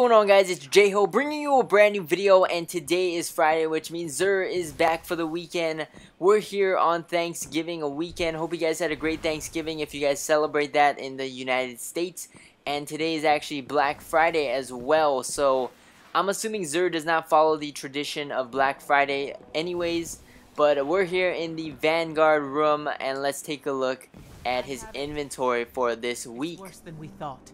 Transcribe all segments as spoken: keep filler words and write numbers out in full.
going on, guys? It's J-Ho bringing you a brand new video, and today is Friday, which means Xur is back for the weekend. We're here on Thanksgiving, a weekend. Hope you guys had a great Thanksgiving if you guys celebrate that in the United States. And today is actually Black Friday as well, so I'm assuming Xur does not follow the tradition of Black Friday anyways. But we're here in the Vanguard room, and let's take a look at his inventory for this week. Worse than we thought.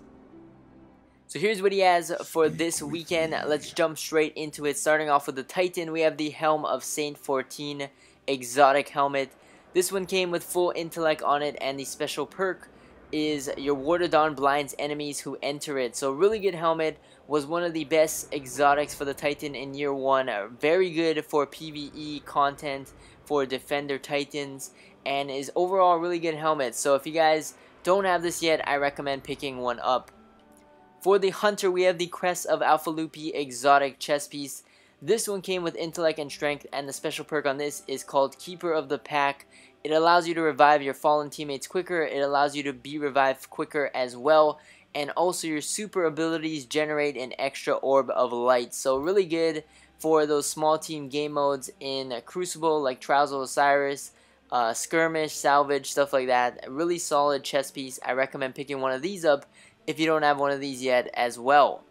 So here's what he has for this weekend. Let's jump straight into it. Starting off with the Titan, we have the Helm of Saint fourteen exotic helmet. This one came with full intellect on it, and the special perk is your Ward of Dawn blinds enemies who enter it. So really good helmet. Was one of the best exotics for the Titan in year one. Very good for PvE content for Defender Titans, and is overall a really good helmet. So if you guys don't have this yet, I recommend picking one up. For the Hunter, we have the Crest of Alpha Lupi exotic chest piece. This one came with intellect and strength, and the special perk on this is called Keeper of the Pack. It allows you to revive your fallen teammates quicker, it allows you to be revived quicker as well, and also your super abilities generate an extra orb of light. So really good for those small team game modes in Crucible, like Trials of Osiris, uh, Skirmish, Salvage, stuff like that. A really solid chest piece. I recommend picking one of these up if you don't have one of these yet as well.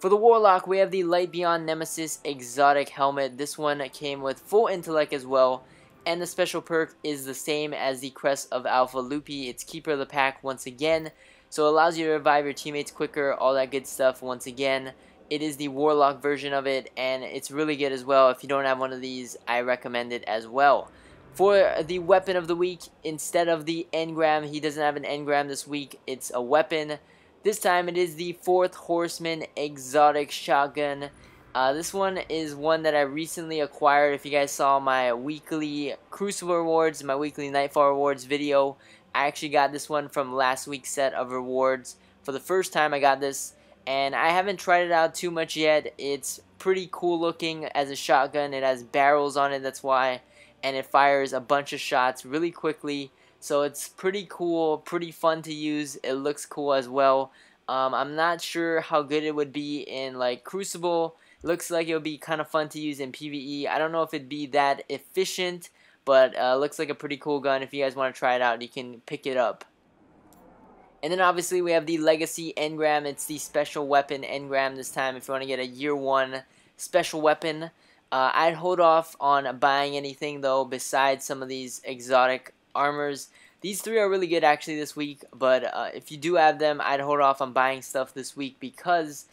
For the Warlock, we have the Light Beyond Nemesis exotic helmet. This one came with full intellect as well, and the special perk is the same as the Crest of Alpha Lupi. It's Keeper of the Pack once again, so it allows you to revive your teammates quicker, all that good stuff once again. It is the Warlock version of it, and it's really good as well. If you don't have one of these, I recommend it as well. For the weapon of the week, instead of the engram, he doesn't have an engram this week. It's a weapon. This time it is the fourth Horseman exotic shotgun. Uh, this one is one that I recently acquired. If you guys saw my weekly Crucible rewards, my weekly Nightfall rewards video, I actually got this one from last week's set of rewards. For the first time I got this, and I haven't tried it out too much yet. It's pretty cool looking as a shotgun. It has barrels on it, that's why. And it fires a bunch of shots really quickly, so it's pretty cool, pretty fun to use. It looks cool as well. um, I'm not sure how good it would be in like Crucible. Looks like it would be kind of fun to use in PvE. I don't know if it'd be that efficient, but uh, looks like a pretty cool gun. If you guys want to try it out, you can pick it up. And then obviously we have the Legacy Engram. It's the Special Weapon Engram this time if you want to get a year one special weapon. Uh, I'd hold off on buying anything though besides some of these exotic armors. These three are really good actually this week, but uh, if you do have them, I'd hold off on buying stuff this week, because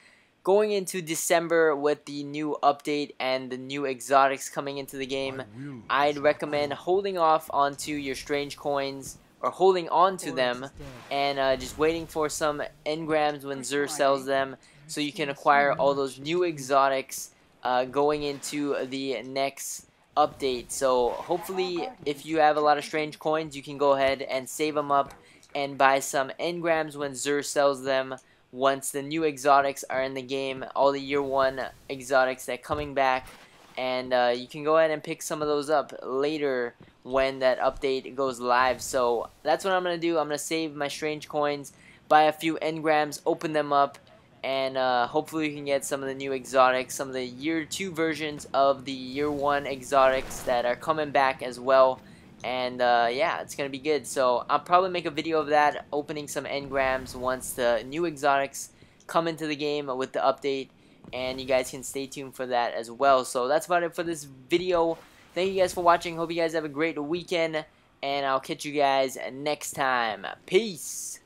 going into December with the new update and the new exotics coming into the game, I'd recommend holding off onto your strange coins, or holding on to them, and uh, just waiting for some engrams when Xur sells them, so you can acquire all those new exotics Uh, going into the next update. So hopefully if you have a lot of strange coins, you can go ahead and save them up and buy some engrams when Xur sells them, once the new exotics are in the game, all the year one exotics that are coming back. And uh, you can go ahead and pick some of those up later when that update goes live. So that's what I'm gonna do. I'm gonna save my strange coins, buy a few engrams, open them up, and uh, hopefully you can get some of the new exotics, some of the year two versions of the year one exotics that are coming back as well. And uh, yeah, it's gonna be good. So I'll probably make a video of that, opening some engrams once the new exotics come into the game with the update, and you guys can stay tuned for that as well. So that's about it for this video. Thank you guys for watching. Hope you guys have a great weekend, and I'll catch you guys next time. Peace.